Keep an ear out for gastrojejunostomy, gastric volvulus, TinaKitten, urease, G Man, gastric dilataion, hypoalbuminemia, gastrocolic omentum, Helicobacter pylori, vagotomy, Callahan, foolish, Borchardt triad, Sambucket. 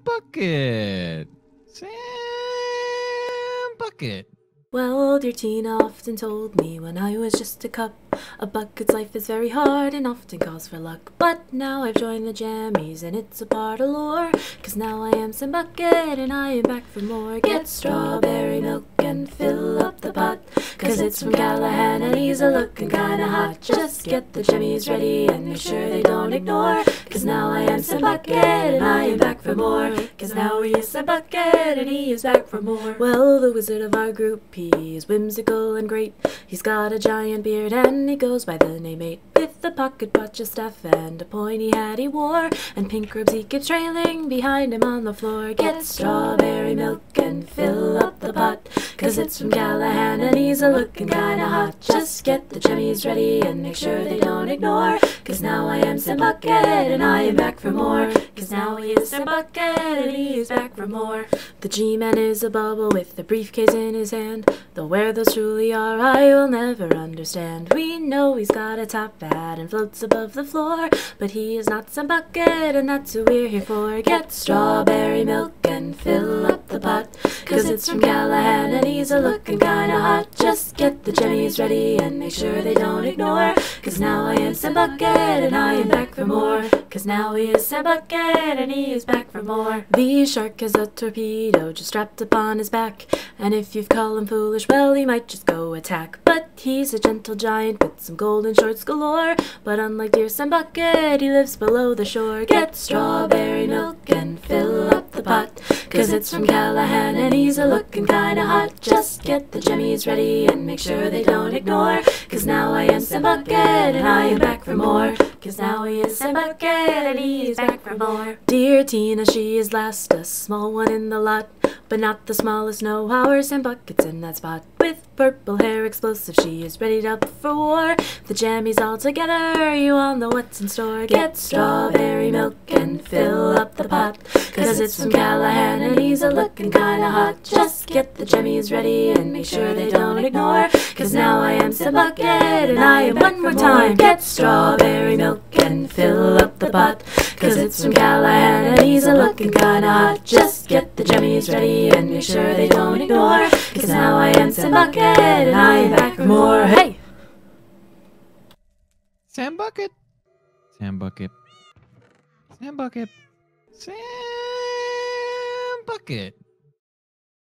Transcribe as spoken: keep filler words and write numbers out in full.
Sambucket. Sambucket. Well, dear Tina often told me when I was just a cup, a bucket's life is very hard and often calls for luck. But now I've joined the jammies and it's a part of lore, 'cause now I am Sambucket and I am back for more. Get strawberry milk and fill up the pot, 'cause it's from Callahan and he's a looking kinda hot. Just get the jammies ready and make sure they don't ignore, 'cause now I am Sambucket and I am back for more. 'Cause now he is Sambucket and he is back for more. Well, the wizard of our group, he's whimsical and great. He's got a giant beard and he goes by the name eight. With a pocket watch, a staff, and a pointy hat he wore, and pink ribs he keeps trailing behind him on the floor. Get strawberry milk and fill up the pot, 'cause it's from Callahan and he's a looking kinda hot. Just get the jammies ready and make sure they don't ignore, 'cause now I am Sambucket and I am back for more. 'Cause now he is Sambucket and he is back for more. The G Man is a bubble with a briefcase in his hand, though where those truly are I will never understand. We know he's got a top hat and floats above the floor, but he is not Sambucket and that's who we're here for. Get strawberry milk and fill up the pot, 'cause it's from Callahan and he's a looking kinda hot. Just get the jammies ready and make sure they don't ignore, 'cause now I am Sambucket and I am back for more. 'Cause now he is Sambucket and he is back for more. The shark has a torpedo just strapped upon his back, and if you've called him foolish, well, he might just go attack. But he's a gentle giant with some golden shorts galore, but unlike dear Sambucket, he lives below the shore. Get strawberry milk and fill up the pot, 'cause it's from Callahan and he's a looking kinda hot. Just get the jammies ready and make sure they don't ignore, 'cause now I am Sambucket and I am back for more. 'Cause now he is Sambucket and he is back for more. Dear Tina, she is last, a small one in the lot, but not the smallest, no, our Sambucket's in that spot. With purple hair explosive, she is readied up for war. The jammies all together, you all know what's in store. Get strawberry milk and fill up the pot, 'cause it's from Callahan and he's a looking kinda hot. Just get the jammies ready and make sure they don't ignore, 'cause now I am Sambucket and I am one more time. Get strawberry milk and fill up the pot, 'cause it's from Callahan and he's a looking kinda hot. Just get the jammies ready and make sure they don't ignore, 'cause now I am Sambucket and I am back for more. Hey! Sambucket! Sambucket. Sambucket. Sambucket.